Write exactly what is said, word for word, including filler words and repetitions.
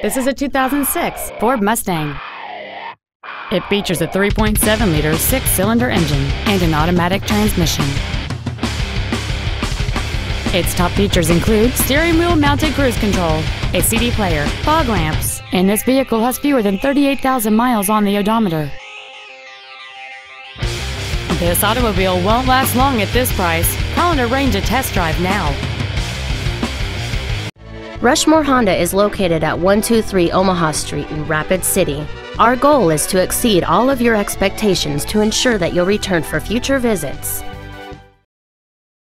This is a two thousand six Ford Mustang. It features a three point seven liter six-cylinder engine and an automatic transmission. Its top features include steering wheel mounted cruise control, a C D player, fog lamps, and this vehicle has fewer than thirty-eight thousand miles on the odometer. This automobile won't last long at this price. Call and arrange a test drive now. Rushmore Honda is located at one two three Omaha Street in Rapid City. Our goal is to exceed all of your expectations to ensure that you'll return for future visits.